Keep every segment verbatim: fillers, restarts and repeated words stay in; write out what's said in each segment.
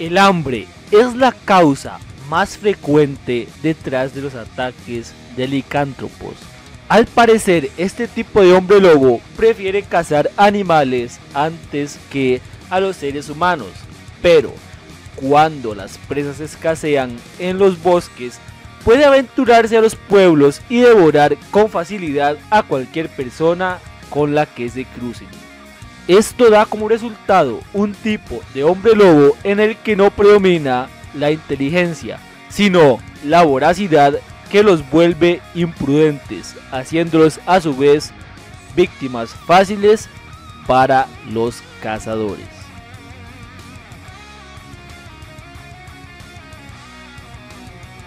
El hambre es la causa más frecuente detrás de los ataques de licántropos. Al parecer, este tipo de hombre lobo prefiere cazar animales antes que a los seres humanos, pero cuando las presas escasean en los bosques, puede aventurarse a los pueblos y devorar con facilidad a cualquier persona con la que se crucen. Esto da como resultado un tipo de hombre lobo en el que no predomina la inteligencia, sino la voracidad que los vuelve imprudentes, haciéndolos a su vez víctimas fáciles para los cazadores.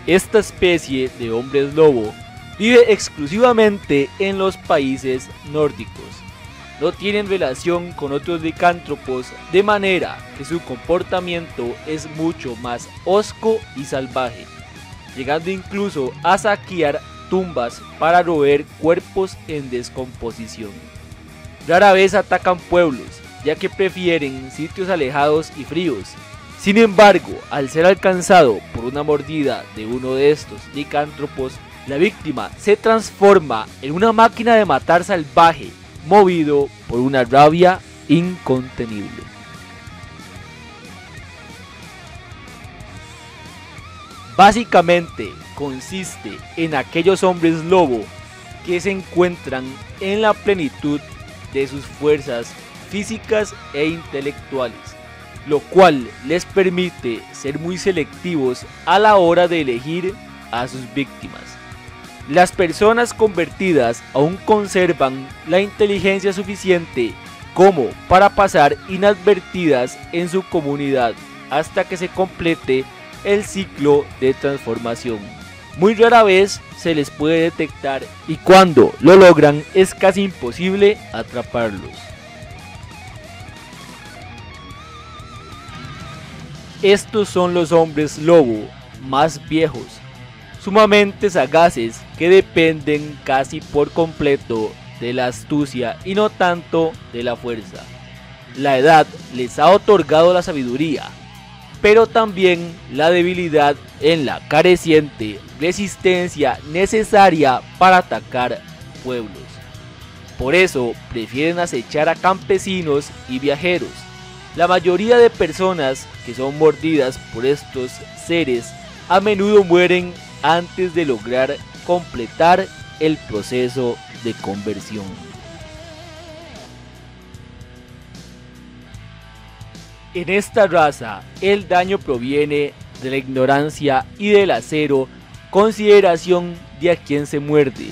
Esta especie de hombres lobo vive exclusivamente en los países nórdicos. No tienen relación con otros licántropos, de manera que su comportamiento es mucho más hosco y salvaje, llegando incluso a saquear tumbas para roer cuerpos en descomposición. Rara vez atacan pueblos, ya que prefieren sitios alejados y fríos. Sin embargo, al ser alcanzado por una mordida de uno de estos licántropos, la víctima se transforma en una máquina de matar salvaje, movido por una rabia incontenible. Básicamente consiste en aquellos hombres lobo que se encuentran en la plenitud de sus fuerzas físicas e intelectuales, lo cual les permite ser muy selectivos a la hora de elegir a sus víctimas. Las personas convertidas aún conservan la inteligencia suficiente como para pasar inadvertidas en su comunidad hasta que se complete el ciclo de transformación. Muy rara vez se les puede detectar y cuando lo logran es casi imposible atraparlos. Estos son los hombres lobo más viejos, sumamente sagaces que dependen casi por completo de la astucia y no tanto de la fuerza. La edad les ha otorgado la sabiduría, pero también la debilidad en la careciente resistencia necesaria para atacar pueblos. Por eso prefieren acechar a campesinos y viajeros. La mayoría de personas que son mordidas por estos seres a menudo mueren antes de lograr completar el proceso de conversión. En esta raza, el daño proviene de la ignorancia y de la cero consideración de a quien se muerde,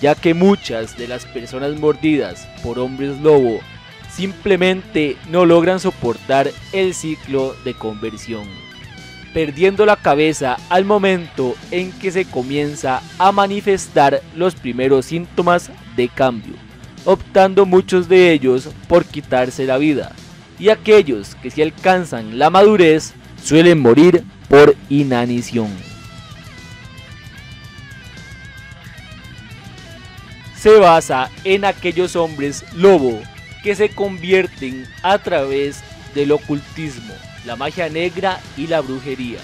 ya que muchas de las personas mordidas por hombres lobo simplemente no logran soportar el ciclo de conversión, perdiendo la cabeza al momento en que se comienza a manifestar los primeros síntomas de cambio, optando muchos de ellos por quitarse la vida, y aquellos que si alcanzan la madurez suelen morir por inanición. Se basa en aquellos hombres lobo que se convierten a través del ocultismo, la magia negra y la brujería.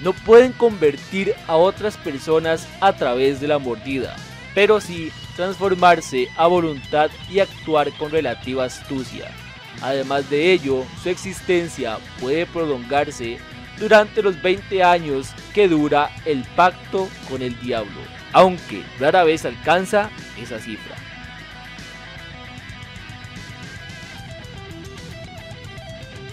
No pueden convertir a otras personas a través de la mordida, pero sí transformarse a voluntad y actuar con relativa astucia. Además de ello, su existencia puede prolongarse durante los veinte años que dura el pacto con el diablo, aunque rara vez alcanza esa cifra.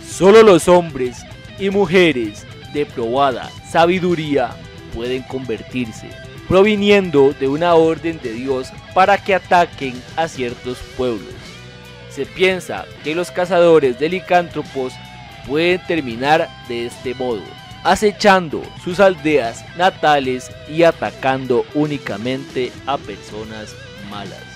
Solo los hombres y mujeres de probada sabiduría pueden convertirse, proviniendo de una orden de Dios para que ataquen a ciertos pueblos. Se piensa que los cazadores de licántropos pueden terminar de este modo, acechando sus aldeas natales y atacando únicamente a personas malas.